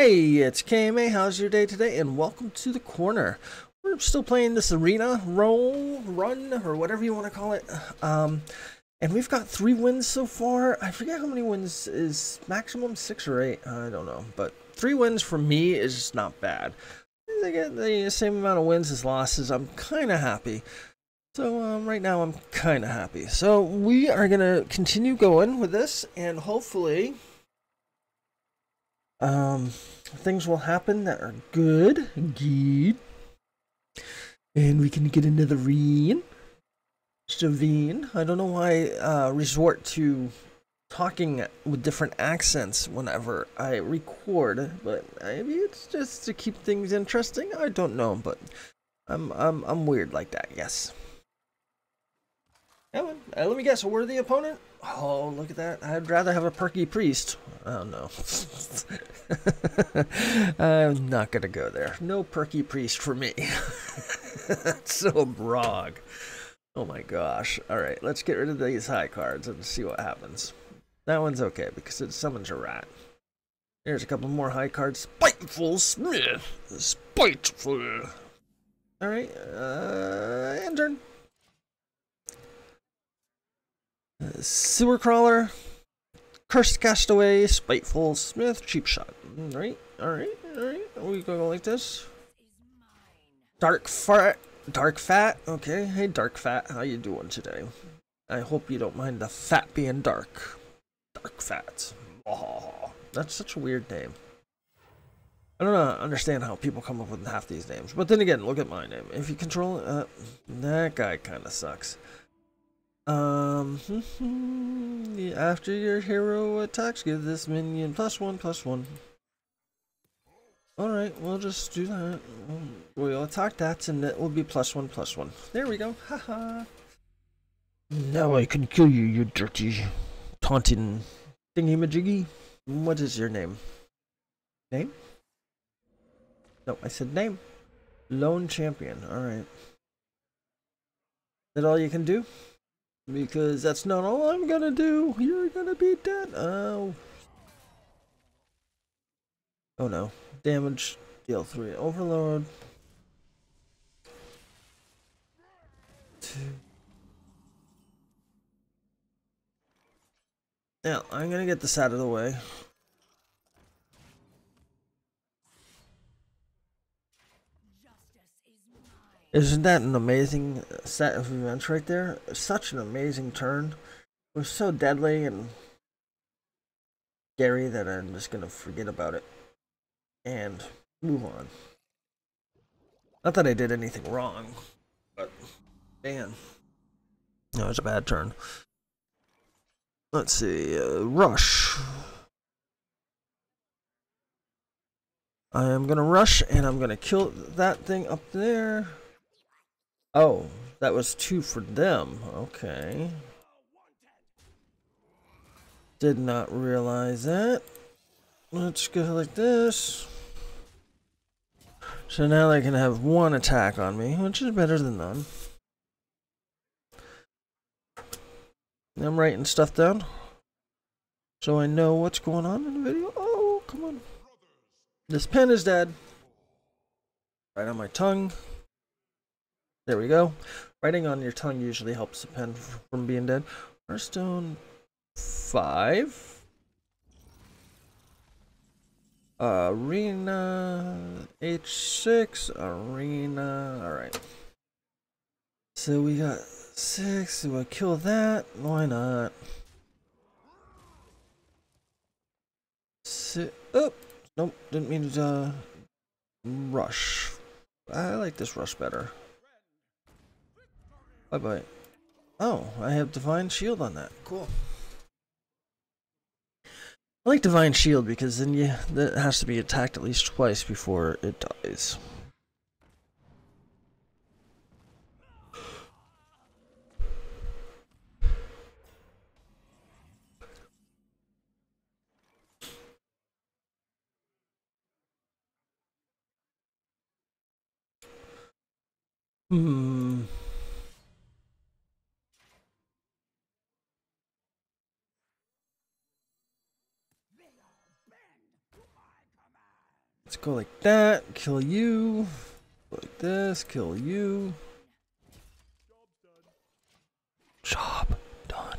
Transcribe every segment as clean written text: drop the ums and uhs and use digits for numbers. Hey, it's KMA. How's your day today? And welcome to the corner. We're still playing this arena roll, run, or whatever you want to call it. And we've got 3 wins so far. I forget how many wins is maximum, 6 or 8. I don't know, but 3 wins for me is just not bad. I get the same amount of wins as losses. I'm kind of happy. So right now I'm kind of happy. So we are gonna continue going with this, and hopefully things will happen that are good, and we can get another ravine. I don't know why I resort to talking with different accents whenever I record, but maybe it's just to keep things interesting. I don't know, but I'm weird like that. Yes. Yeah, let me guess, a worthy opponent? Oh, look at that. I'd rather have a perky priest. Oh, no. I'm not going to go there. No perky priest for me. That's so brog. Oh, my gosh. All right, let's get rid of these high cards and see what happens. That one's okay because it summons a rat. There's a couple more high cards. Spiteful Smith. Spiteful. All right, and turn. Sewer Crawler, Cursed Castaway, Spiteful Smith, Cheap Shot. All right. We go like this. Dark Fat. Okay, hey Dark Fat, how you doing today? I hope you don't mind the fat being dark. Dark Fat. Oh, that's such a weird name. I don't understand how people come up with half these names. But then again, look at my name. If you control, that guy kind of sucks. After your hero attacks, give this minion +1/+1. All right, we'll just do that. We'll attack that, and it will be +1/+1. There we go. Haha. Now I can kill you, you dirty, taunting thingy-majiggy. What is your name? Name? No, I said name. Lone Champion. All right. Is that all you can do? Because that's not all I'm gonna do. You're gonna be dead. Oh. Oh no. Damage. Deal 3. Overload. 2. Now, I'm gonna get this out of the way. Isn't that an amazing set of events right there? Such an amazing turn. It was so deadly and scary that I'm just going to forget about it and move on. Not that I did anything wrong, but man, that was a bad turn. Let's see, rush. I am going to rush and I'm going to kill that thing up there. Oh, that was 2 for them. Okay. Did not realize that. Let's go like this. So now they can have 1 attack on me, which is better than none. I'm writing stuff down so I know what's going on in the video. Oh, come on. This pen is dead. Right on my tongue. There we go. Writing on your tongue usually helps the pen from being dead. Hearthstone 5. Arena H6. Arena. Alright. So we got 6. So we'll kill that. Why not? 6. Oh. Nope. Didn't mean to rush. I like this rush better. Bye-bye. Oh, I have Divine Shield on that. Cool. I like Divine Shield because then it has to be attacked at least twice before it dies. Let's go like that, kill you. Like this, kill you. Job done.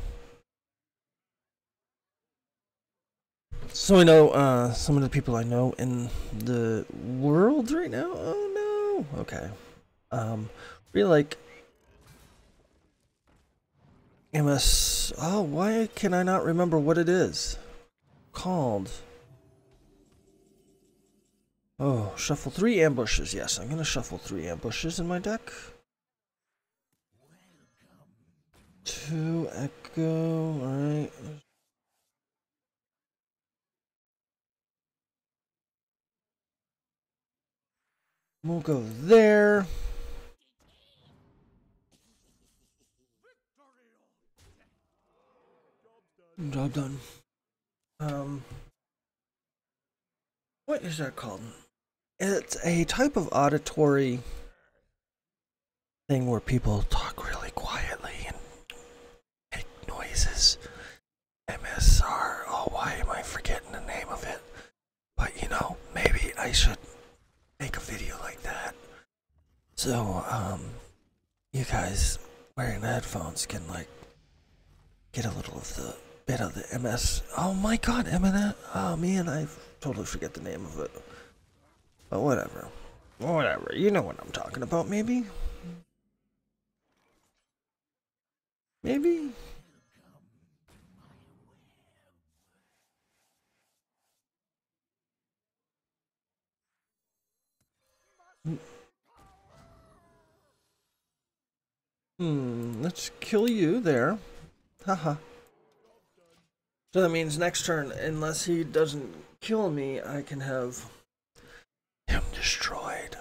So I know some of the people I know in the world right now. Oh no. Okay. Really like MS. Oh, why can I not remember what it is called? Oh, shuffle 3 ambushes. Yes, I'm gonna shuffle 3 ambushes in my deck. 2 echo. Alright. We'll go there. Job done. What is that called? It's a type of auditory thing where people talk really quietly and make noises. MSR. Oh, why am I forgetting the name of it? But you know, maybe I should make a video like that. So, you guys wearing headphones can like get a little of the bit of the MS. Oh my god, MS. Oh man, I totally forget the name of it. But whatever. Whatever. You know what I'm talking about, maybe? Maybe? Let's kill you there. Haha. So that means next turn, unless he doesn't kill me, I can have him destroyed.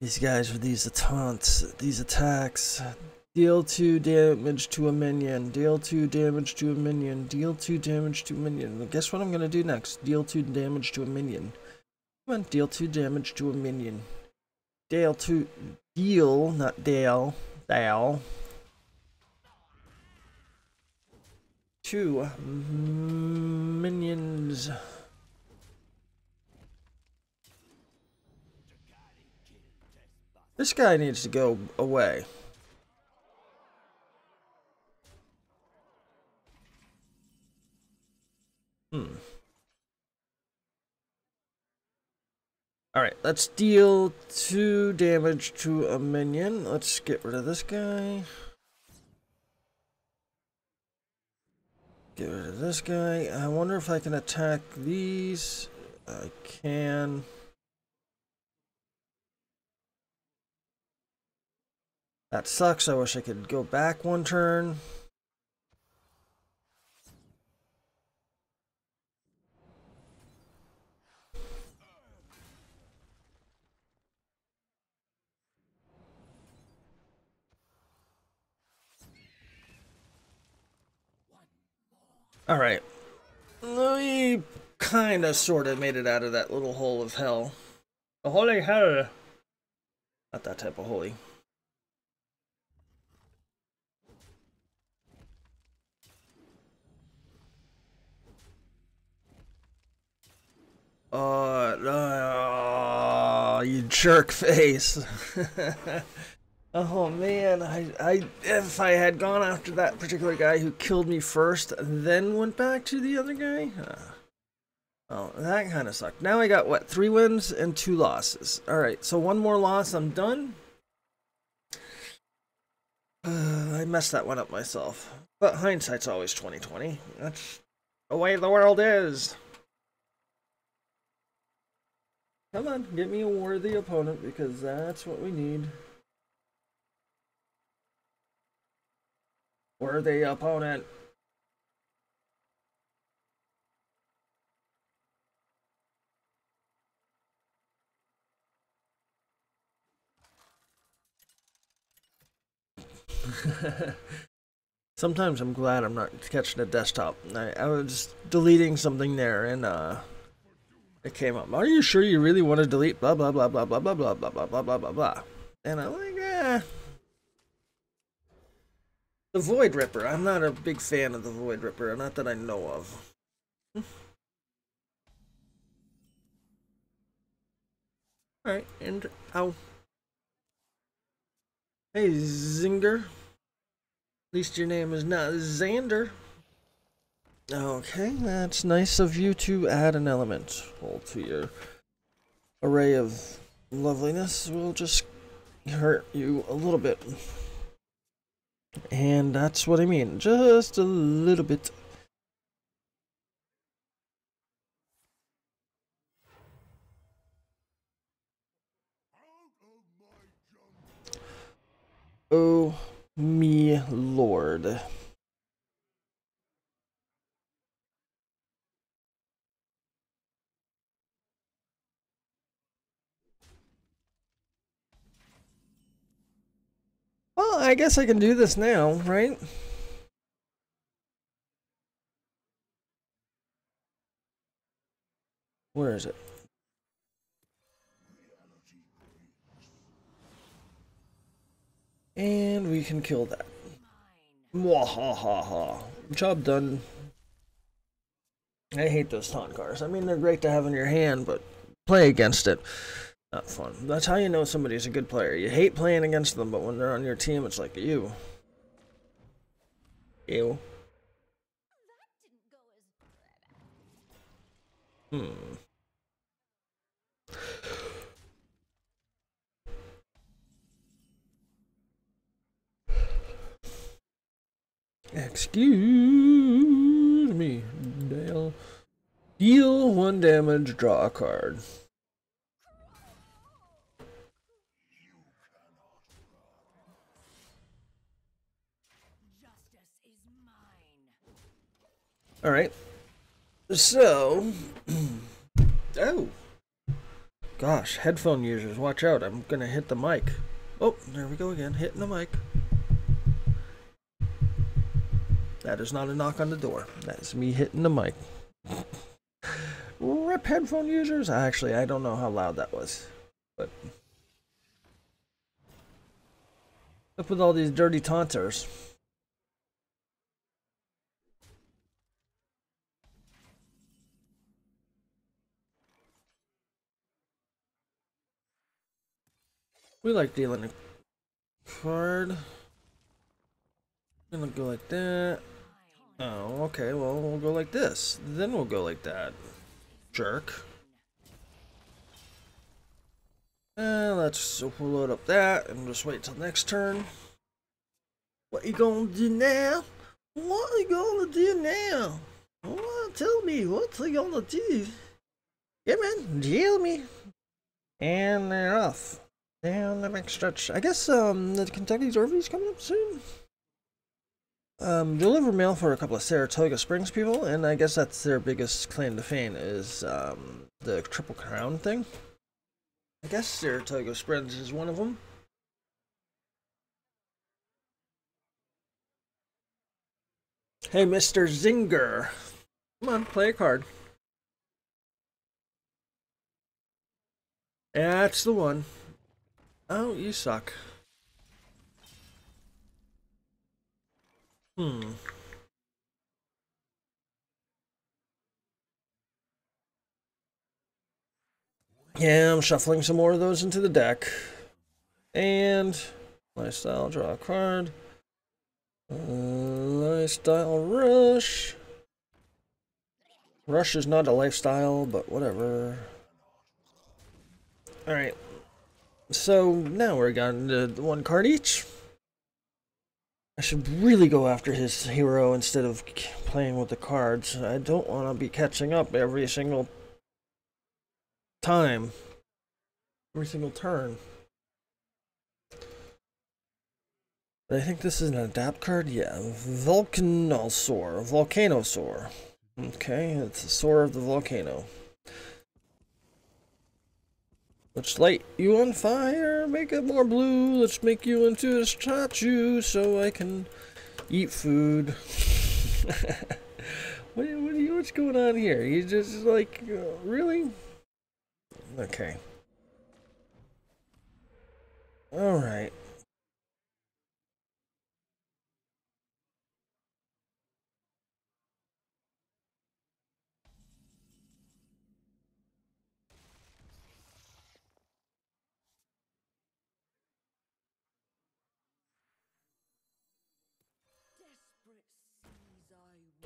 These guys with these taunts, these attacks. Deal 2 damage to a minion. Deal 2 damage to a minion. Deal 2 damage to a minion. And guess what I'm gonna do next? Deal 2 damage to a minion. Come on, deal 2 damage to a minion. Deal 2. Deal, not Dale. Dale. 2 minions. This guy needs to go away. Alright, let's deal 2 damage to a minion. Let's get rid of this guy. Get rid of this guy. I wonder if I can attack these. I can. That sucks. I wish I could go back one turn. Alright, we kinda sorta made it out of that little hole of hell. The holy hell. Not that type of holy. Oh, you jerk face. Oh man, if I had gone after that particular guy who killed me first, then went back to the other guy? Oh, that kind of sucked. Now I got, what, 3 wins and 2 losses. Alright, so 1 more loss, I'm done. I messed that one up myself. But hindsight's always 20/20. That's the way the world is. Come on, get me a worthy opponent, because that's what we need. Worthy opponent. Sometimes I'm glad I'm not catching a desktop. I was deleting something there and it came up. Are you sure you really want to delete blah blah blah blah blah blah blah blah blah blah blah blah? And I'm like, eh. The Void Ripper. I'm not a big fan of the Void Ripper. Not that I know of. Alright, and ow. Hey, Zinger. At least your name is not Xander. Okay, that's nice of you to add an element all to your array of loveliness. We'll just hurt you a little bit. And that's what I mean, just a little bit. Oh, me Lord. Well, I guess I can do this now, right? Where is it? And we can kill that. Mwahahaha. Job done. I hate those taunt cars. I mean, they're great to have in your hand, but play against it. Not fun. That's how you know somebody's a good player. You hate playing against them, but when they're on your team, it's like, ew. Ew. Excuse me. Deal one damage, draw a card. Alright, so, oh, gosh, headphone users, watch out, I'm gonna hit the mic. Oh, there we go again, hitting the mic. That is not a knock on the door, that is me hitting the mic. RIP headphone users, actually, I don't know how loud that was, but. Up with all these dirty taunters. We like dealing a card. Gonna go like that. Oh, okay, well, we'll go like this. Then we'll go like that. Jerk. Let's load up that and just wait till next turn. What you gonna do now? What you gonna do now? Oh, tell me, what you gonna do? Yeah, man, deal me. And they're off. Down the back stretch. I guess the Kentucky Derby's coming up soon. Deliver mail for a couple of Saratoga Springs people, and I guess that's their biggest claim to fame is the Triple Crown thing. I guess Saratoga Springs is one of them. Hey, Mr. Zinger. Come on, play a card. That's the one. Oh, you suck. Yeah, I'm shuffling some more of those into the deck. And lifestyle, draw a card. Lifestyle rush. Rush is not a lifestyle, but whatever. Alright. So now we're gotten to one card each. I should really go after his hero instead of playing with the cards. I don't want to be catching up every single time. Every single turn. But I think this is an adapt card? Yeah. Volcanosaur. Volcanosaur. Okay, it's the Saur of the Volcano. Let's light you on fire, make it more blue, let's make you into a statue so I can eat food. What's going on here? You just like, really? Okay. Alright.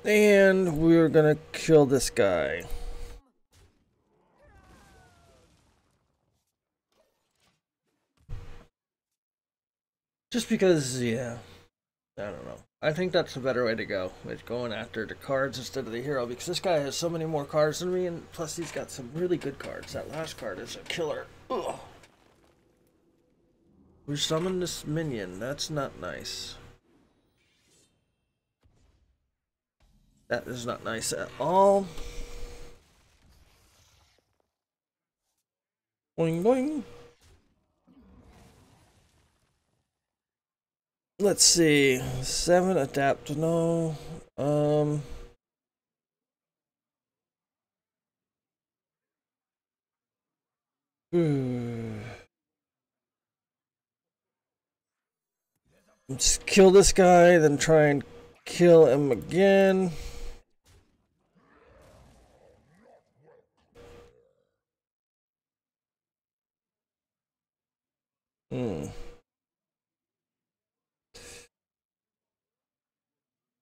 And we're gonna kill this guy. Just because, yeah, I don't know. I think that's a better way to go, is going after the cards instead of the hero, because this guy has so many more cards than me, and plus he's got some really good cards. That last card is a killer. Ugh. We summoned this minion. That's not nice. That is not nice at all. Boing, boing. Let's see. 7 adapt, no. Let's kill this guy, then try and kill him again.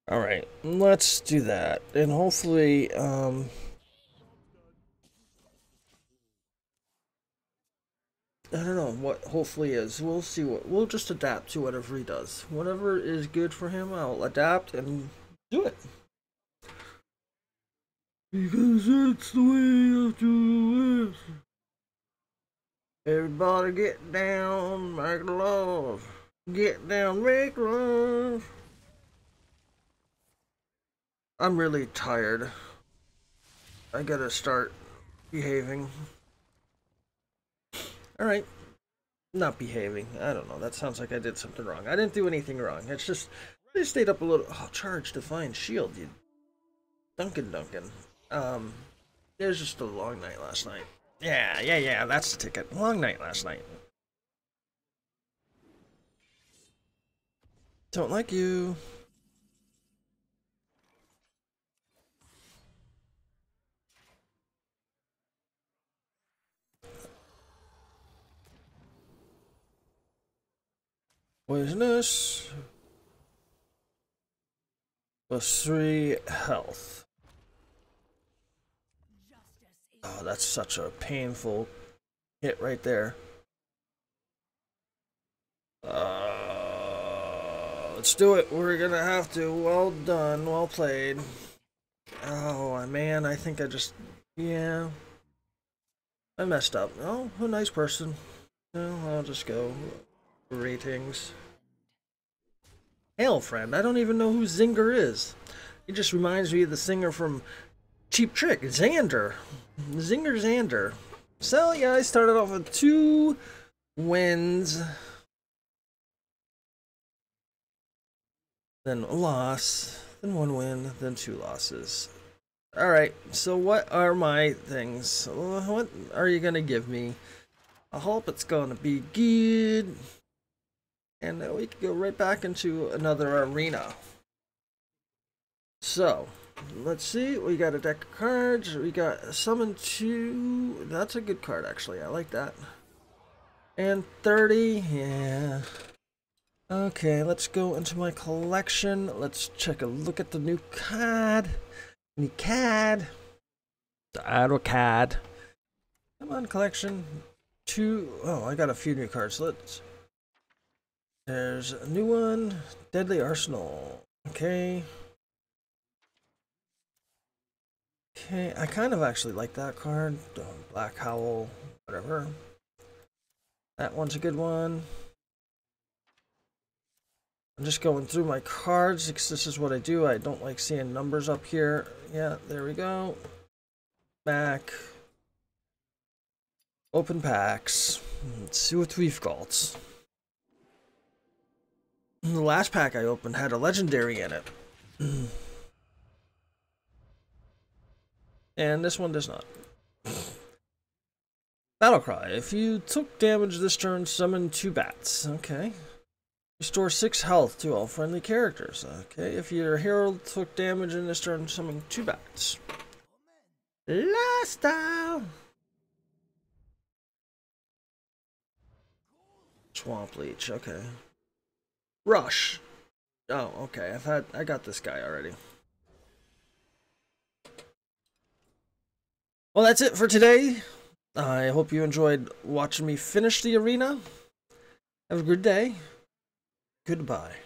All right, let's do that, and hopefully I don't know what hopefully is. We'll see. What we'll just adapt to whatever he does. Whatever is good for him, I'll adapt and do it, because that's the way I do it. Everybody get down, make love. Get down, make love. I'm really tired. I gotta start behaving. Alright. Not behaving. I don't know. That sounds like I did something wrong. I didn't do anything wrong. It's just, I just stayed up a little. Oh, charge Divine Shield, you Duncan. It was just a long night last night. Yeah, that's the ticket. Long night last night. Don't like you. Poisonous. +3 health. Oh, that's such a painful hit right there. Let's do it. We're gonna have to. Well done. Well played. Oh, man, I think I just... yeah. I messed up. Oh, a nice person. Well, I'll just go. Ratings. Hail, friend. I don't even know who Zinger is. It just reminds me of the singer from Cheap Trick, Xander. Zinger Xander. So, yeah, I started off with 2 wins. Then a loss. Then 1 win. Then 2 losses. Alright, so what are my things? What are you going to give me? I hope it's going to be good. And then we can go right back into another arena. So, let's see. We got a deck of cards. We got Summon 2. That's a good card, actually. I like that. And 30. Yeah. Okay, let's go into my collection. Let's take a look at the new card. New card. The idle card. Come on, collection. 2. Oh, I got a few new cards. Let's... there's a new one, Deadly Arsenal. Okay, I kind of actually like that card. Black Howl, whatever. That one's a good one. I'm just going through my cards because this is what I do. I don't like seeing numbers up here. Yeah, there we go. Back. Open packs. Let's see what we've got. The last pack I opened had a legendary in it. And this one does not. Battlecry. If you took damage this turn, summon 2 bats. Okay. Restore 6 health to all friendly characters. Okay. If your hero took damage in this turn, summon 2 bats. Lifestyle. Swamp Leech. Okay. Rush. Oh, okay. I got this guy already. Well, that's it for today. I hope you enjoyed watching me finish the arena. Have a good day. Goodbye.